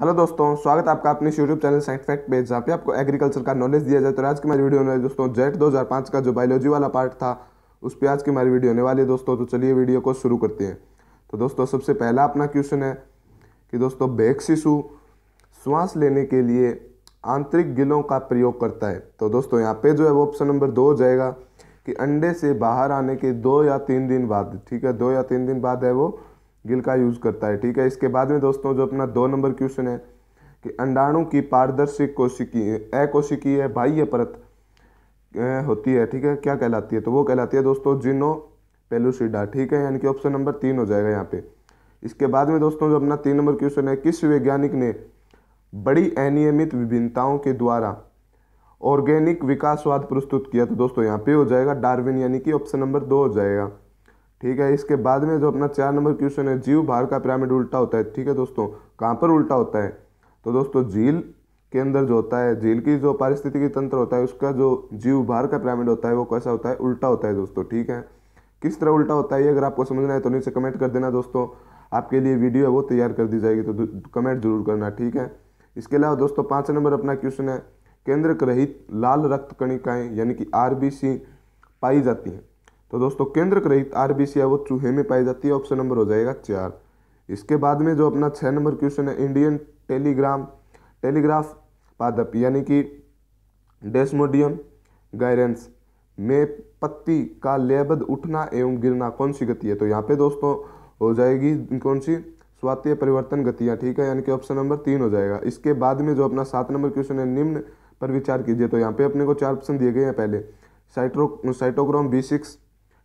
Hello दोस्तों, स्वागत है आपका अपने यूट्यूब चैनल साइंस फैक्ट पे, जहाँ पे आपको एग्रीकल्चर का नॉलेज दिया जाए। तो आज की हमारी वीडियो होने वाली दोस्तों जेट 2005 का जो बायोलॉजी वाला पार्ट था, उस पर आज की हमारी वीडियो होने वाली है दोस्तों। तो चलिए वीडियो को शुरू करते हैं। तो दोस्तों सबसे पहला अपना क्वेश्चन है कि दोस्तों बैक शिशु श्वास लेने के लिए आंतरिक गिलों का प्रयोग करता है। तो दोस्तों यहाँ पे जो है वो ऑप्शन नंबर 2 हो जाएगा कि अंडे से बाहर आने के 2 या 3 दिन बाद, ठीक है, 2 या 3 दिन बाद है वो गिल का यूज़ करता है, ठीक है। इसके बाद में दोस्तों जो अपना 2 नंबर क्वेश्चन है कि अंडाणु की पारदर्शी कोशिकीय अकोशिकीय बाह्य परत होती है, ठीक है, क्या कहलाती है? तो वो कहलाती है दोस्तों जिनो पेलुसिडा, ठीक है, यानी कि ऑप्शन नंबर 3 हो जाएगा यहाँ पे। इसके बाद में दोस्तों जो अपना 3 नंबर क्वेश्चन है, किस वैज्ञानिक ने बड़ी अनियमित विभिन्नताओं के द्वारा ऑर्गेनिक विकासवाद प्रस्तुत किया? तो दोस्तों यहाँ पे हो जाएगा डार्विन, यानी कि ऑप्शन नंबर 2 हो जाएगा, ठीक है। इसके बाद में जो अपना 4 नंबर क्वेश्चन है, जीव भार का पिरामिड उल्टा होता है, ठीक है दोस्तों, कहाँ पर उल्टा होता है? तो दोस्तों झील के अंदर जो होता है, झील की जो पारिस्थितिकी तंत्र होता है, उसका जो जीव भार का पिरामिड होता है वो कैसा होता है? उल्टा होता है दोस्तों, ठीक है। किस तरह उल्टा होता है ये अगर आपको समझना है तो नीचे कमेंट कर देना दोस्तों, आपके लिए वीडियो है वो तैयार कर दी जाएगी, तो कमेंट जरूर करना, ठीक है। इसके अलावा दोस्तों 5 नंबर अपना क्वेश्चन है, केंद्रक रहित लाल रक्त कणिकाएँ यानी कि RBC पाई जाती हैं। तो दोस्तों केंद्रक रहित RBC है वो चूहे में पाई जाती है, ऑप्शन नंबर हो जाएगा 4। इसके बाद में जो अपना 6 नंबर क्वेश्चन है, इंडियन टेलीग्राफ पादप यानी कि डेस्मोडियम गायरेंस में पत्ती का लयबद्ध उठना एवं गिरना कौन सी गति है? तो यहाँ पे दोस्तों हो जाएगी कौन सी? स्वातीय परिवर्तन गतियाँ, ठीक है, यानी कि ऑप्शन नंबर 3 हो जाएगा। इसके बाद में जो अपना 7 नंबर क्वेश्चन है, निम्न पर विचार कीजिए। तो यहाँ पे अपने को 4 ऑप्शन दिए गए हैं, पहले साइटोक्रोम B6,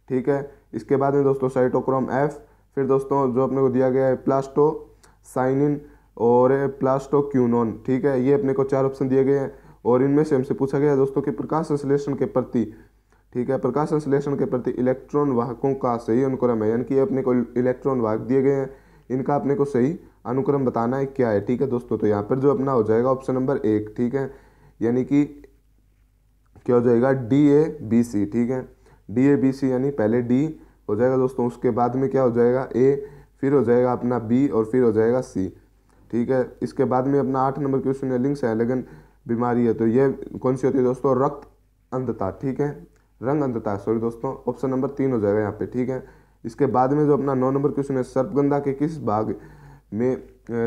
ठीक है। इसके बाद में दोस्तों साइटोक्रोम F, फिर दोस्तों जो अपने को दिया गया है प्लास्टोसाइनिन और प्लास्टोक्यूनोन, ठीक है, ये अपने को 4 ऑप्शन दिए गए हैं। और इनमें से हमसे पूछा गया है दोस्तों कि प्रकाश संश्लेषण के प्रति, ठीक है, प्रकाश संश्लेषण के प्रति इलेक्ट्रॉन वाहकों का सही अनुक्रम है, यानी कि अपने को इलेक्ट्रॉन वाहक दिए गए हैं, इनका अपने को सही अनुक्रम बताना है क्या है, ठीक है दोस्तों। तो यहाँ पर जो अपना हो जाएगा ऑप्शन नंबर 1, ठीक है, यानी कि क्या हो जाएगा? DABC, ठीक है, DABC यानी पहले D हो जाएगा दोस्तों, उसके बाद में क्या हो जाएगा? A, फिर हो जाएगा अपना B और फिर हो जाएगा C, ठीक है। इसके बाद में अपना 8 नंबर क्वेश्चन है, लिंग संलग्न बीमारी है, तो ये कौन सी होती है दोस्तों? रक्त अंधता, ठीक है, रंग अंधता, सॉरी दोस्तों, ऑप्शन नंबर 3 हो जाएगा यहाँ पे, ठीक है। इसके बाद में जो अपना 9 नंबर क्वेश्चन है, सर्पगंधा के किस भाग में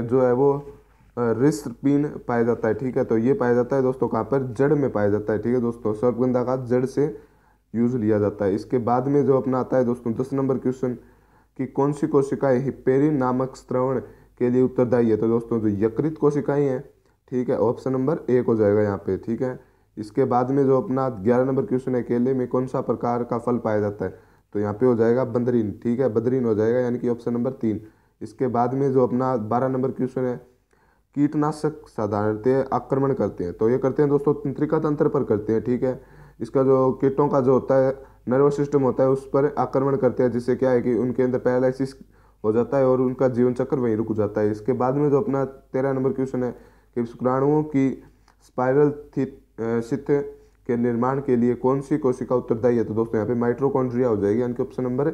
जो है वो रिसपीन पाया जाता है, ठीक है, तो ये पाया जाता है दोस्तों कहाँ पर? जड़ में पाया जाता है, ठीक है दोस्तों, सर्पगंधा का जड़ से यूज़ लिया जाता है। इसके बाद में जो अपना आता है दोस्तों 10 नंबर क्वेश्चन कि कौन सी कोशिकाएं हिपेरिन नामक स्राव के लिए उत्तरदायी है? तो दोस्तों जो यकृत कोशिकाएं हैं, ठीक है, ऑप्शन नंबर 1 हो जाएगा यहाँ पे, ठीक है। इसके बाद में जो अपना 11 नंबर क्वेश्चन है, केले में कौन सा प्रकार का फल पाया जाता है? तो यहाँ पे हो जाएगा बंदरीन, ठीक है, बंदरीन हो जाएगा, यानी कि ऑप्शन नंबर 3। इसके बाद में जो अपना 12 नंबर क्वेश्चन है, कीटनाशक साधारणतः आक्रमण करते हैं? तो ये करते हैं दोस्तों तंत्रिका तंत्र पर करते हैं, ठीक है, इसका जो कीटों का जो होता है नर्वस सिस्टम होता है उस पर आक्रमण करते हैं, जिससे क्या है कि उनके अंदर पैरालिसिस हो जाता है और उनका जीवन चक्र वहीं रुक जाता है। इसके बाद में जो अपना 13 नंबर क्वेश्चन है कि शुक्राणुओं की स्पाइरल सिथ के निर्माण के लिए कौन सी कोशिका उत्तरदायी है? तो दोस्तों यहाँ पे माइट्रोकॉन्ड्रिया हो जाएगी, यानी कि ऑप्शन नंबर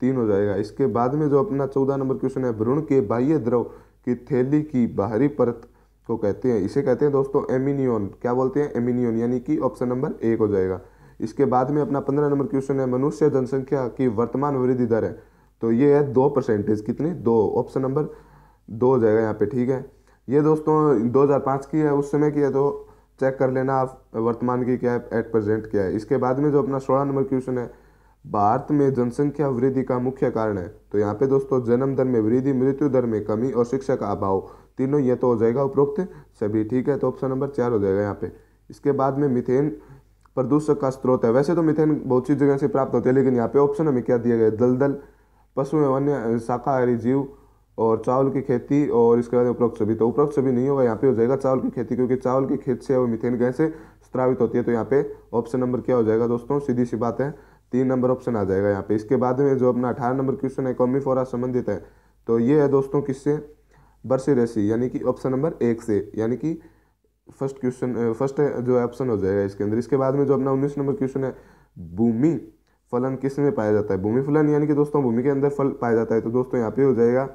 3 हो जाएगा। इसके बाद में जो अपना 14 नंबर क्वेश्चन है, भ्रूण के बाह्य द्रव की थैली की बाहरी परत को कहते हैं? इसे कहते हैं दोस्तों एमिनियन, क्या बोलते हैं? एमिनियन, यानी कि ऑप्शन नंबर 1 हो जाएगा। इसके बाद में अपना 15 नंबर क्वेश्चन है, मनुष्य जनसंख्या की वर्तमान वृद्धि दर है? तो ये है 2%, कितनी? 2, ऑप्शन नंबर 2 हो जाएगा यहाँ पे, ठीक है। ये दोस्तों 2005 की है, उस समय की है, तो चेक कर लेना आप वर्तमान की क्या है, एट प्रेजेंट क्या है। इसके बाद में जो अपना 16 नंबर क्वेश्चन है, भारत में जनसंख्या वृद्धि का मुख्य कारण है? तो यहाँ पे दोस्तों जन्म दर में वृद्धि, मृत्यु दर में कमी और शिक्षा का अभाव, तीनों ये तो हो जाएगा उपरोक्त सभी, ठीक है, तो ऑप्शन नंबर 4 हो जाएगा यहाँ पे। इसके बाद में मीथेन प्रदूषक का स्रोत है? वैसे तो मीथेन बहुत सी जगह से प्राप्त होते हैं, लेकिन यहाँ पे ऑप्शन हमें क्या दिया गया? दलदल, पशु एवं अन्य शाकाहारी जीव और चावल की खेती और इसके बाद उपरोक्त सभी, तो उपरोक्त सभी नहीं होगा, यहाँ पे हो जाएगा चावल की खेती, क्योंकि चावल की खेत से वो मीथेन गैसें स्रावित होती है। तो यहाँ पे ऑप्शन नंबर क्या हो जाएगा दोस्तों? सीधी सी बात है, 3 नंबर ऑप्शन आ जाएगा यहाँ पे। इसके बाद में जो अपना 18 नंबर क्वेश्चन है, कॉमीफोरा संबंधित है? तो ये है दोस्तों किससे? बर्सिरेसी, यानी कि ऑप्शन नंबर 1 से, यानी कि फर्स्ट जो है ऑप्शन हो जाएगा इसके अंदर। इसके बाद में जो अपना 19 नंबर क्वेश्चन है, भूमि फलन किस में पाया जाता है? भूमि फलन यानी कि दोस्तों भूमि के अंदर फल पाया जाता है, तो दोस्तों यहाँ पे हो जाएगा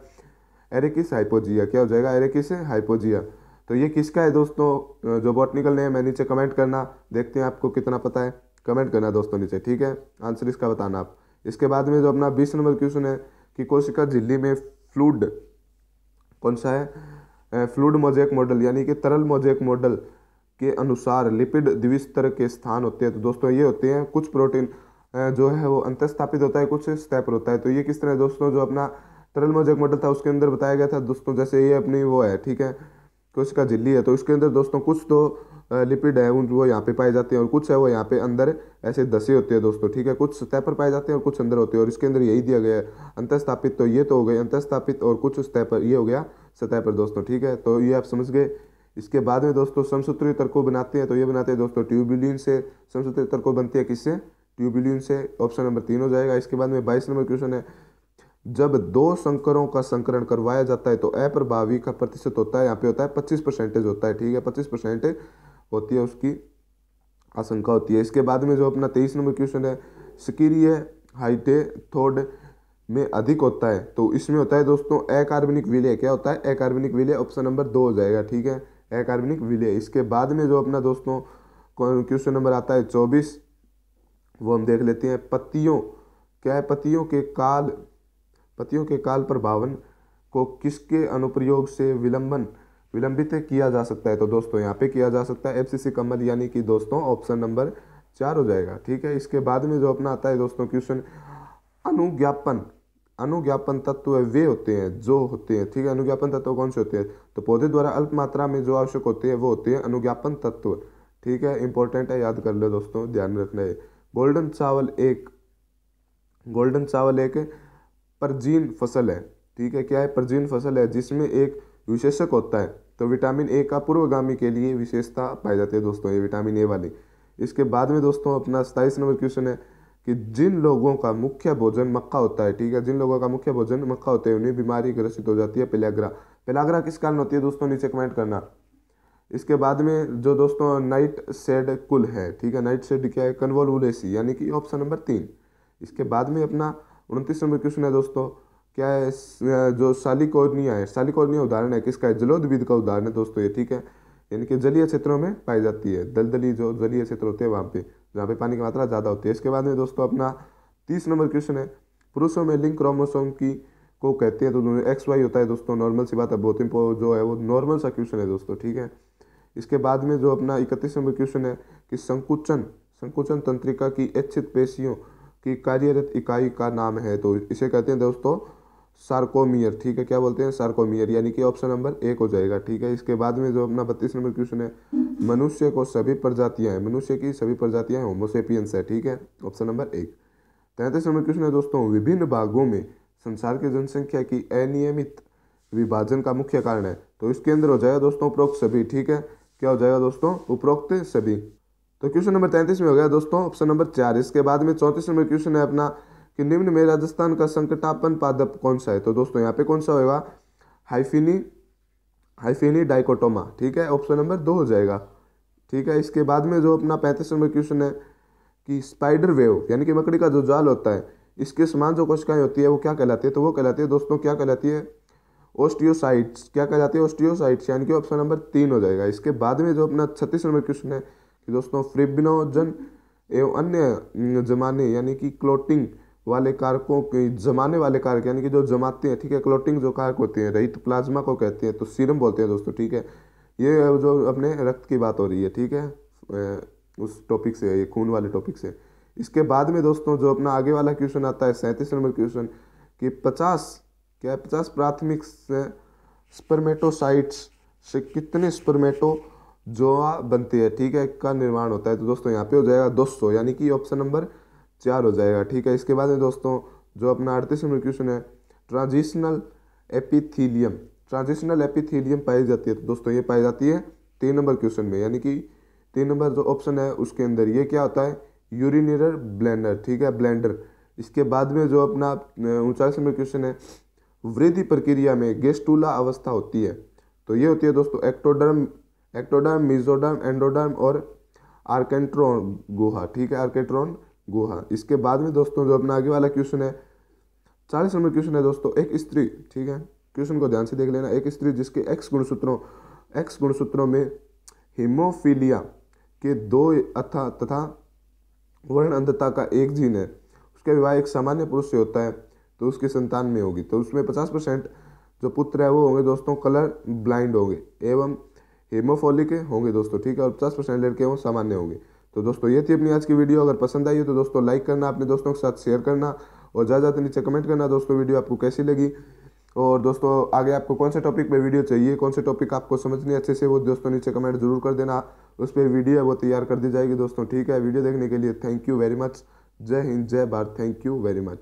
एरेकिस हाइपोजिया। क्या हो जाएगा? एरेकिस हाइपोजिया। तो ये किसका है दोस्तों? जो बॉटनिकल नेम है नीचे कमेंट करना, देखते हैं आपको कितना पता है। कमेंट करना दोस्तों नीचे, ठीक है? आंसर इसका बताना आप। इसके बाद में जो अपना 20 नंबर क्वेश्चन है कि कोशिका झिल्ली में फ्लूड कौन सा है? फ्लूड मोजेक मॉडल यानी कि तरल मोजेक मॉडल के अनुसार लिपिड द्विस्तर के स्थान होते हैं। तो दोस्तों ये होते हैं, कुछ प्रोटीन जो है वो अंतस्थापित होता है, कुछ स्टेपर होता है। तो ये किस तरह दोस्तों जो अपना तरल मोजेक मॉडल था उसके अंदर बताया गया था दोस्तों, जैसे ये अपनी वो है, ठीक है, कोशिका झिल्ली है, तो इसके अंदर दोस्तों कुछ तो लिपिड है वो यहाँ पे पाए जाते हैं और कुछ है वो यहाँ पे अंदर ऐसे धसे होते हैं दोस्तों, ठीक है, कुछ सतह पर पाए जाते हैं और कुछ अंदर होते हैं। और इसके अंदर यही दिया गया है अंतस्थापित, तो ये तो हो गई अंतस्थापित और कुछ सतह पर, ये हो गया सतह पर दोस्तों, ठीक है, तो ये आप समझ गए। इसके बाद में दोस्तों समसूत्री तर्कों बनाते हैं, तो ये बनाते हैं दोस्तों ट्यूबुलिन से। समसूत्री तर्कों बनती है किससे? ट्यूबुलिन से, ऑप्शन नंबर 3 हो जाएगा। इसके बाद में 22 नंबर क्वेश्चन है, जब दो संकरों का संकरण करवाया जाता है तो अप्रभावी का प्रतिशत होता है, यहाँ पे होता है 25% होता है, ठीक है, 25% होती है, उसकी आशंका होती है। इसके बाद में जो अपना 23 नंबर क्वेश्चन है, सक्रिय हाइटेथोड में अधिक होता है, तो इसमें होता है दोस्तों अकार्बनिक विलय। क्या होता है? अकार्बनिक विलय, ऑप्शन नंबर 2 हो जाएगा, ठीक है, अकार्बनिक विलय। इसके बाद में जो अपना दोस्तों क्वेश्चन नंबर आता है 24, वो हम देख लेते हैं। पत्तियों, क्या है? पत्तियों के काल प्रभावन को किसके अनुप्रयोग से विलंबित किया जा सकता है? तो दोस्तों यहाँ पे किया जा सकता है FCC कमल, यानी कि दोस्तों ऑप्शन नंबर 4 हो जाएगा, ठीक है। इसके बाद में जो अपना आता है दोस्तों क्वेश्चन अनुज्ञापन तत्व वे होते हैं जो होते हैं, ठीक है, अनुज्ञापन तत्व कौन से होते हैं? तो पौधे द्वारा अल्प मात्रा में जो आवश्यक होते हैं वो होते हैं अनुज्ञापन तत्व, ठीक है, इंपॉर्टेंट है, याद कर लो दोस्तों, ध्यान में रखना है। गोल्डन चावल एक परजीन फसल है, ठीक है, क्या है? परजीन फसल है जिसमें एक विशेषक होता है, तो विटामिन ए का पूर्वगामी के लिए विशेषता पाई जाती है दोस्तों, ये विटामिन ए वाली। इसके बाद में दोस्तों अपना 27 नंबर क्वेश्चन है कि जिन लोगों का मुख्य भोजन मक्का होता है, ठीक है, जिन लोगों का मुख्य भोजन मक्का होता है उन्हें बीमारी ग्रसित हो जाती है पेलाग्रा किस कारण होती है दोस्तों? नीचे कमेंट करना। इसके बाद में जो दोस्तों नाइट शेड कुल है, ठीक है, नाइट शेड क्या है? कन्वोलुलेसी, यानी कि ऑप्शन नंबर 3। इसके बाद में अपना 29 नंबर क्वेश्चन है दोस्तों, क्या है? जो सालिकोर्निया है, सालिकोर्निया उदाहरण है किसका? है जलोदविद का उदाहरण है दोस्तों ये, ठीक है, यानी कि जलीय क्षेत्रों में पाई जाती है, दलदली जो जलीय क्षेत्र होते हैं वहाँ पे, जहाँ पे पानी की मात्रा ज़्यादा होती है। इसके बाद में दोस्तों अपना 30 नंबर क्वेश्चन है, पुरुषों में लिंग क्रोमोसोम की को कहते हैं, तो XY होता है दोस्तों, नॉर्मल सी बात है, बहुत इंपॉर्टेंट जो है वो नॉर्मल सा क्वेश्चन है दोस्तों, ठीक है। इसके बाद में जो अपना 31 नंबर क्वेश्चन है कि संकुचन तंत्रिका की इच्छित पेशियों की कार्यरत इकाई का नाम है, तो इसे कहते हैं दोस्तों सार्कोमियर, ठीक है, क्या बोलते हैं? सार्कोमियर, यानी कि ऑप्शन नंबर 1 हो जाएगा, ठीक है। इसके बाद में जो अपना 32 नंबर क्वेश्चन है, मनुष्य की सभी प्रजातियां होमोसेपियंस है, ठीक है, ऑप्शन नंबर 1। 33 नंबर क्वेश्चन है दोस्तों, विभिन्न भागों में संसार की जनसंख्या की अनियमित विभाजन का मुख्य कारण है, तो इसके अंदर हो जाएगा दोस्तों उपरोक्त सभी, ठीक है, क्या हो जाएगा दोस्तों? उपरोक्त सभी। तो क्वेश्चन नंबर 33 में हो गया दोस्तों ऑप्शन नंबर 4। इसके बाद में 34 नंबर क्वेश्चन है अपना कि निम्न में राजस्थान का संकटापन पादप कौन सा है, तो दोस्तों यहाँ पे कौन सा होगा? हाइफिनी डाइकोटोमा, ठीक है, ऑप्शन नंबर 2 हो जाएगा, ठीक है। इसके बाद में जो अपना 35 नंबर क्वेश्चन है कि स्पाइडर वेव यानी कि मकड़ी का जो जाल होता है इसके समान जो कोशिकाएं होती है वो क्या कहलाती है? तो वो कहलाती है दोस्तों, क्या कहलाती है? ओस्टियोसाइट्स। क्या कहलाती है? ओस्टियोसाइट्स, यानी कि ऑप्शन नंबर 3 हो जाएगा। इसके बाद में जो अपना 36 नंबर क्वेश्चन है कि दोस्तों फ्रिब्रिनोजन एवं अन्य जमाने यानी कि क्लोटिंग वाले कारकों के जमाने वाले कारक यानी कि जो जमाते हैं, ठीक है, क्लोटिंग जो कारक होते हैं रहित प्लाज्मा को कहते हैं, तो सीरम बोलते हैं दोस्तों, ठीक है, ये जो अपने रक्त की बात हो रही है, ठीक है, उस टॉपिक से, ये खून वाले टॉपिक से। इसके बाद में दोस्तों जो अपना आगे वाला क्वेश्चन आता है 37 नंबर क्वेश्चन कि 50 प्राथमिक स्पर्मेटोसाइट्स से कितने स्पर्मेटोजोआ बनते हैं, ठीक है, का निर्माण होता है, तो दोस्तों यहाँ पे हो जाएगा 200, यानी कि ऑप्शन नंबर 4 हो जाएगा, ठीक है। इसके बाद में दोस्तों जो अपना 38 नंबर क्वेश्चन है ट्रांजिशनल एपिथीलियम पाई जाती है, तो दोस्तों ये पाई जाती है 3 नंबर क्वेश्चन में, यानी कि 3 नंबर जो ऑप्शन है उसके अंदर। ये क्या होता है? यूरिनर ब्लैंडर, ठीक है, ब्लैंडर। इसके बाद में जो अपना 39 नंबर क्वेश्चन है वृद्धि प्रक्रिया में गेस्टुला अवस्था होती है, तो ये होती है दोस्तों एक्टोडर्म, मेसोडर्म, एंडोडर्म और आर्केट्रॉन गुहा, ठीक है, आर्केट्रॉन गुहा। इसके बाद में दोस्तों जो अपना आगे वाला क्वेश्चन है 40 नंबर क्वेश्चन है दोस्तों, एक स्त्री, ठीक है, क्वेश्चन को ध्यान से देख लेना। एक स्त्री जिसके एक्स गुणसूत्रों में हीमोफीलिया के दो अथा तथा वर्ण अंधता का एक जीन है, उसका विवाह एक सामान्य पुरुष से होता है तो उसकी संतान में होगी, तो उसमें 50% जो पुत्र है वो होंगे दोस्तों कलर ब्लाइंड होंगे एवं हीमोफोलिक होंगे दोस्तों, ठीक है, और 50% लड़के वो सामान्य होंगे। तो दोस्तों ये थी अपनी आज की वीडियो, अगर पसंद आई हो तो दोस्तों लाइक करना, अपने दोस्तों के साथ शेयर करना और ज़्यादा से नीचे कमेंट करना दोस्तों वीडियो आपको कैसी लगी, और दोस्तों आगे आपको कौन से टॉपिक पे वीडियो चाहिए, कौन से टॉपिक आपको समझनी अच्छे से वो दोस्तों नीचे कमेंट जरूर कर देना, उस पर वीडियो वो तैयार कर दी जाएगी दोस्तों, ठीक है। वीडियो देखने के लिए थैंक यू वेरी मच, जय हिंद जय Bharat, thank you very much.